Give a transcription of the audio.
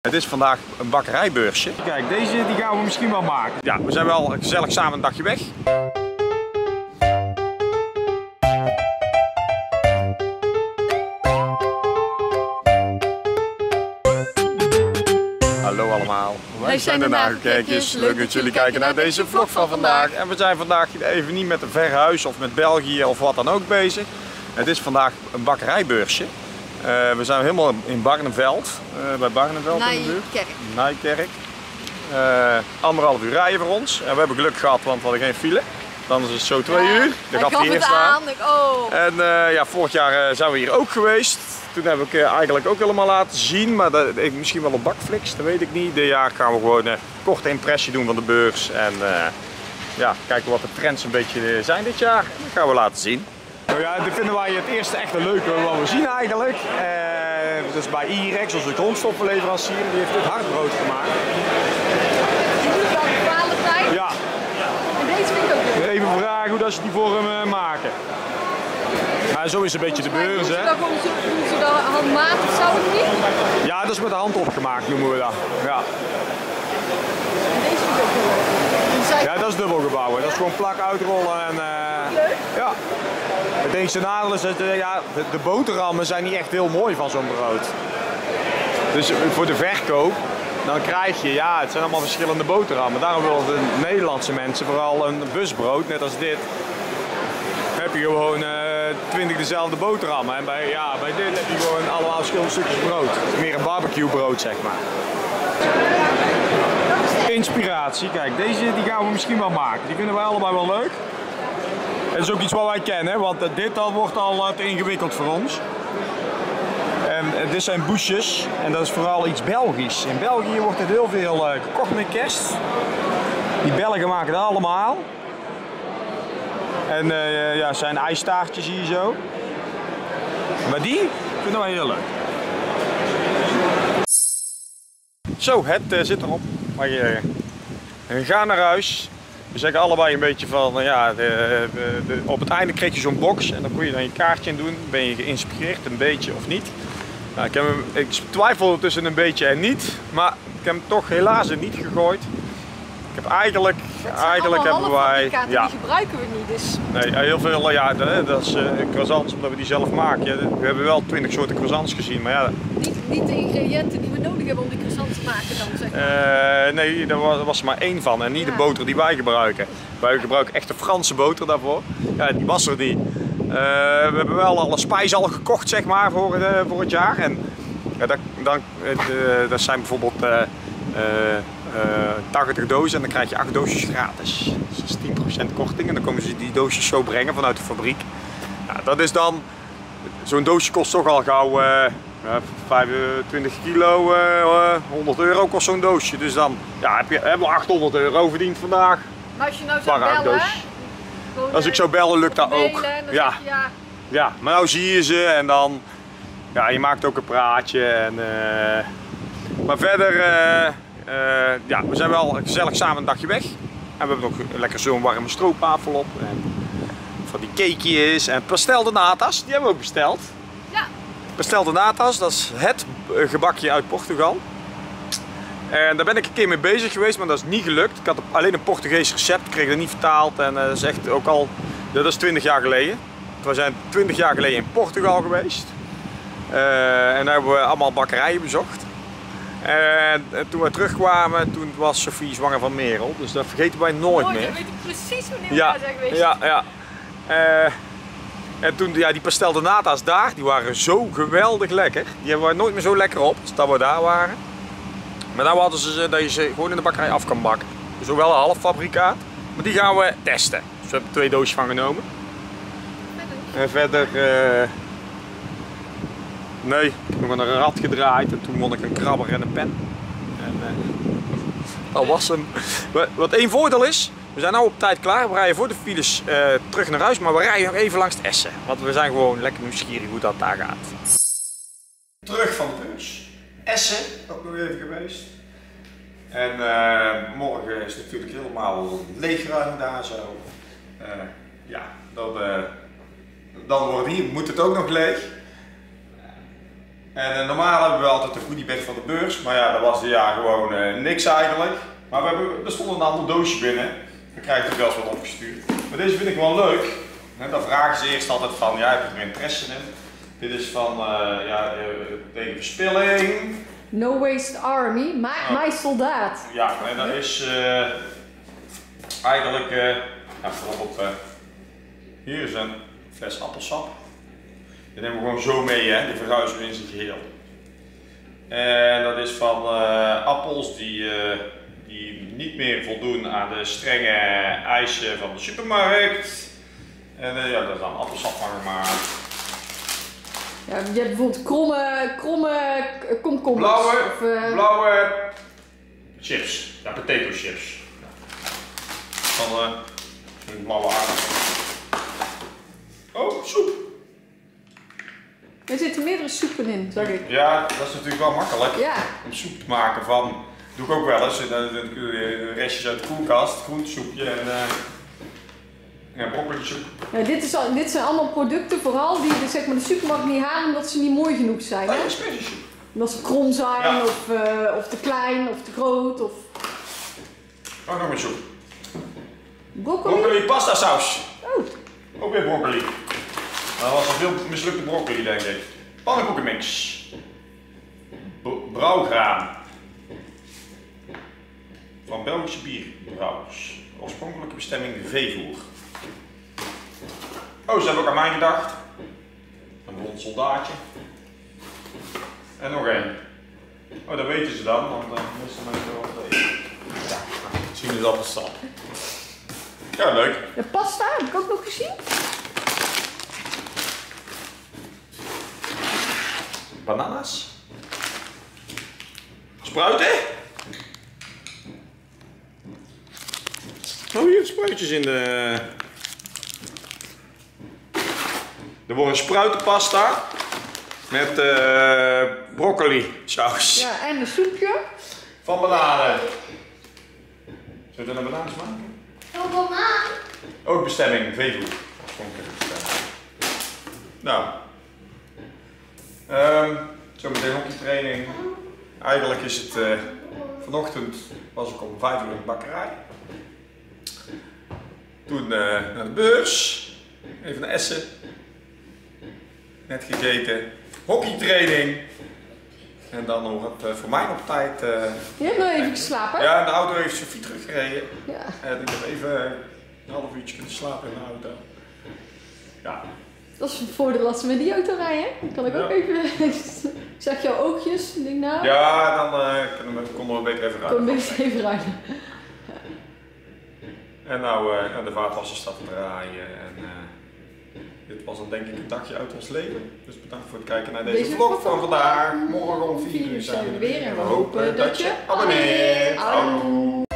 Het is vandaag een bakkerijbeursje. Kijk, deze die gaan we misschien wel maken. Ja, we zijn wel gezellig samen een dagje weg. Hallo allemaal, wij zijn de Nagelkerkjes. Leuk dat jullie kijken naar deze vlog van vandaag. En we zijn vandaag even niet met een verhuis of met België of wat dan ook bezig. Het is vandaag een bakkerijbeursje. We zijn helemaal in Barneveld, bij Barneveld in de buurt. Nijkerk. 1,5 uur rijden voor ons. En we hebben geluk gehad, want we hadden geen file. Dan is het zo 2 uur. Dan gaf hij eerst aan. En ja, vorig jaar zijn we hier ook geweest. Toen heb ik eigenlijk ook helemaal laten zien, maar dat, misschien wel op bakflix, dat weet ik niet. Dit jaar gaan we gewoon een korte impressie doen van de beurs. En ja, kijken wat de trends een beetje zijn dit jaar. Dat gaan we laten zien. Nou ja, dit vinden wij het eerste echte leuke wat we zien eigenlijk. Dat is bij IREX, onze grondstoffenleverancier, die heeft dit hardbrood gemaakt. Die doet dat een bepaalde tijd? Ja. En deze vind ik ook leuk. Even vragen hoe dat ze die voor hem maken. Maar zo is een beetje de beurs, hè? Doen ze dat handmatig, zou het niet? Ja, dat is met de hand opgemaakt, noemen we dat. Ja. En deze vind ik ook leuk. Ja, dat is dubbelgebouwen. Ja? Dat is gewoon plak uitrollen en... leuk. Ja. Het enige nadeel is dat de boterhammen zijn niet echt heel mooi van zo'n brood. Dus voor de verkoop, dan krijg je, ja, het zijn allemaal verschillende boterhammen. Daarom willen de Nederlandse mensen vooral een busbrood, net als dit. Dan heb je gewoon 20 dezelfde boterhammen. En bij dit heb je gewoon allemaal verschillende stukjes brood. Meer een barbecuebrood, zeg maar. Inspiratie, kijk, deze die gaan we misschien wel maken. Die vinden wij allebei wel leuk. Dat is ook iets wat wij kennen, want dit wordt al te ingewikkeld voor ons. En dit zijn boesjes en dat is vooral iets Belgisch. In België wordt het heel veel gekocht met kerst. Die Belgen maken dat allemaal. En ja, zijn ijstaartjes hier zo. Maar die vinden wij heel leuk. Zo, het zit erop. We gaan naar huis. We zeggen allebei een beetje van, ja, op het einde kreeg je zo'n box en dan kon je dan je kaartje in doen. Ben je geïnspireerd, een beetje of niet? Nou, ik twijfel tussen een beetje en niet, maar ik heb hem toch helaas er niet gegooid. Ik heb eigenlijk hebben wij... Die ja, die gebruiken we niet, dus... Nee, heel veel, ja, dat is croissants, omdat we die zelf maken. Ja, we hebben wel 20 soorten croissants gezien, maar ja... Niet de ingrediënten die we nodig hebben om die croissants te maken dan, zeg maar? Nee, daar was er maar één van en niet de boter die wij gebruiken. Wij gebruiken echt de Franse boter daarvoor. Ja, die was er niet. We hebben wel alle spijs al gekocht, zeg maar, voor het jaar. En ja, dat zijn bijvoorbeeld... 80 dozen en dan krijg je 8 doosjes gratis. Dus dat is 10% korting en dan komen ze die doosjes zo brengen vanuit de fabriek. Nou, dat is dan, zo'n doosje kost toch al gauw 25 kilo, €100 kost zo'n doosje. Dus dan ja, hebben we €800 verdiend vandaag. Maar als je nou zou bellen, als ik zou bellen lukt dat ook. Ja. Ja, maar nou zie je ze en dan, ja, je maakt ook een praatje. En, maar verder... ja, we zijn wel gezellig samen een dagje weg. En we hebben ook lekker zo'n warme stroopwafel op. En van die cakejes en pastel de natas, die hebben we ook besteld. Ja. Pastel de natas, dat is het gebakje uit Portugal. En daar ben ik een keer mee bezig geweest, maar dat is niet gelukt. Ik had alleen een Portugees recept, kreeg dat niet vertaald. En dat is echt ook al, dat is 20 jaar geleden. We zijn 20 jaar geleden in Portugal geweest. En daar hebben we allemaal bakkerijen bezocht. En toen we terugkwamen, toen was Sophie zwanger van Merel, dus dat vergeten wij nooit meer. Dat weet ik precies wanneer we daar zijn geweest. Ja, ja. En toen, ja, die pastel de nata's daar, die waren zo geweldig lekker. Die hebben wij nooit meer zo lekker op, als dat we daar waren. Maar nou hadden ze dat je ze gewoon in de bakkerij af kan bakken. Dus ook wel een halffabrikaat, maar die gaan we testen. Dus we hebben 2 doosjes van genomen. En verder... Nee, ik heb nog een rad gedraaid en toen won ik een krabber en een pen. En, dat was hem. Wat één voordeel is, we zijn nu op tijd klaar. We rijden voor de files terug naar huis, maar we rijden nog even langs het Essen. Want we zijn gewoon lekker nieuwsgierig hoe dat daar gaat. Terug van de beurs. Essen, ook nog even geweest. En morgen is natuurlijk helemaal leegruim daar zo. Ja, dan wordt hier, moet het ook nog leeg. En normaal hebben we altijd de goodiebag van de beurs, maar ja, dat was dit jaar gewoon niks eigenlijk. Maar er stonden een aantal doosjes binnen. Dan krijg ik er wel eens wat opgestuurd. Maar deze vind ik wel leuk. Dan vragen ze eerst altijd van, ja, heb je er interesse in? Dit is van, ja, tegen verspilling. No Waste Army, mijn soldaat. Ja, en dat is eigenlijk, ja, bijvoorbeeld, hier is een fles appelsap. Die nemen we gewoon zo mee, hè? Die verhuizen we in zijn geheel. En dat is van appels die niet meer voldoen aan de strenge eisen van de supermarkt. En ja, dat is dan appelsap maar. Ja, je hebt bijvoorbeeld kromme komkommers. Blauwe chips. Ja, potato chips. Van een blauwe aardappel. Oh, soep. Er zitten meerdere soepen in, zeg ik. Ja, dat is natuurlijk wel makkelijk. Ja. Om soep te maken van, doe ik ook wel eens. Restjes uit de koelkast, groentesoepje en broccolisoep. Ja, dit zijn allemaal producten vooral die zeg maar, de supermarkt niet halen omdat ze niet mooi genoeg zijn. Hè? Omdat ze krom zijn, ja. Of te klein of te groot. Of... Oh, nog meer soep. Broccoli pasta saus. Oh. Ook weer broccoli. Dat was al veel mislukte broccoli, denk ik. Pannenkoekenmix. Brouwgraan. Van Belgische bierbrouwers. Oorspronkelijke bestemming veevoer. Oh, ze hebben ook aan mij gedacht. Een blond soldaatje. En nog één. Oh, dat weten ze dan, want meestal mensen wel wat eten. Ja, misschien is dat een sap. Ja, leuk. De pasta heb ik ook nog gezien. Bananas. Spruiten. Oh, hier spruitjes in de... Er wordt een spruitenpasta met broccoli saus. Ja, en een soepje. Van bananen. Zullen we een banaan maken? Een banaan? Ook bestemming, veevoer. Nou. Zometeen hockeytraining. Eigenlijk is het... vanochtend was ik om 5 uur in de bakkerij. Toen naar de beurs. Even naar Essen. Net gegeten, hockeytraining. En dan nog het voor mij op tijd. Je hebt nog even geslapen? Ja, de auto heeft Sophie teruggereden. Ja. En ik heb even een half uurtje kunnen slapen in de auto. Ja. Dat is een voordeel als we met die auto rijden. Dan kan ik ook even. Ik zag jouw oogjes. Ik denk, nou. Ja, dan kon er een beetje even uit. Ja. En nou, de vaatwasser staat te draaien. En, dit was dan denk ik een dagje uit ons leven. Dus bedankt voor het kijken naar deze vlog van vandaag. Morgen om 4 uur zijn we weer en we hopen dat je abonneert.